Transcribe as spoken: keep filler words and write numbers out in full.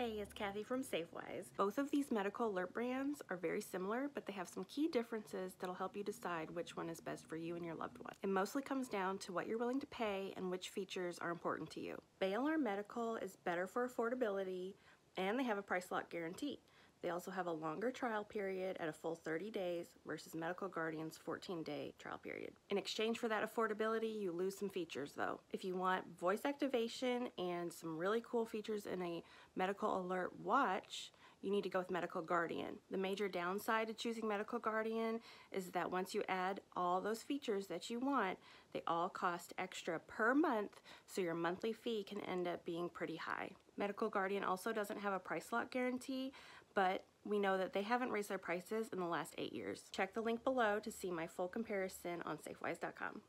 Hey, it's Kathy from SafeWise. Both of these medical alert brands are very similar, but they have some key differences that'll help you decide which one is best for you and your loved one. It mostly comes down to what you're willing to pay and which features are important to you. Bay Alarm Medical is better for affordability, and they have a price lock guarantee. They also have a longer trial period at a full thirty days versus Medical Guardian's fourteen day trial period. In exchange for that affordability, you lose some features though. If you want voice activation and some really cool features in a medical alert watch, you need to go with Medical Guardian. The major downside to choosing Medical Guardian is that once you add all those features that you want, they all cost extra per month, so your monthly fee can end up being pretty high. Medical Guardian also doesn't have a price lock guarantee, but we know that they haven't raised their prices in the last eight years. Check the link below to see my full comparison on SafeWise dot com.